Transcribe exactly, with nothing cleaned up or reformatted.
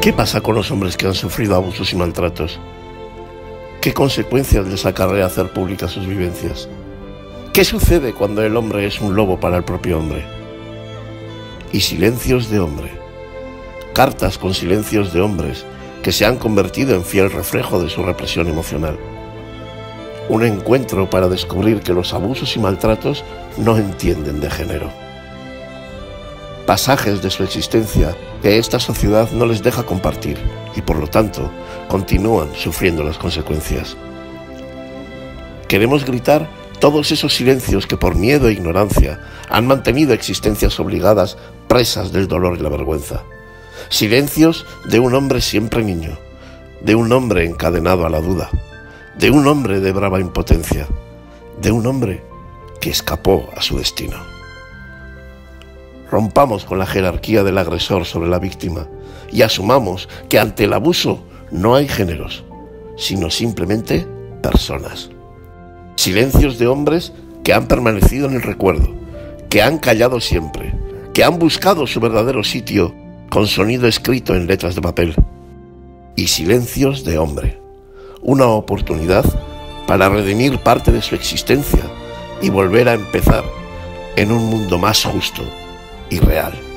¿Qué pasa con los hombres que han sufrido abusos y maltratos? ¿Qué consecuencias les acarrea hacer públicas sus vivencias? ¿Qué sucede cuando el hombre es un lobo para el propio hombre? Y silencios de hombre. Cartas con silencios de hombres que se han convertido en fiel reflejo de su represión emocional. Un encuentro para descubrir que los abusos y maltratos no entienden de género. Pasajes de su existencia que esta sociedad no les deja compartir y, por lo tanto, continúan sufriendo las consecuencias. Queremos gritar todos esos silencios que por miedo e ignorancia han mantenido existencias obligadas presas del dolor y la vergüenza. Silencios de un hombre siempre niño, de un hombre encadenado a la duda, de un hombre de brava impotencia, de un hombre que escapó a su destino. Rompamos con la jerarquía del agresor sobre la víctima y asumamos que ante el abuso no hay géneros, sino simplemente personas. Silencios de hombres que han permanecido en el recuerdo, que han callado siempre, que han buscado su verdadero sitio con sonido escrito en letras de papel. Y silencios de hombre, una oportunidad para redimir parte de su existencia y volver a empezar en un mundo más justo y real.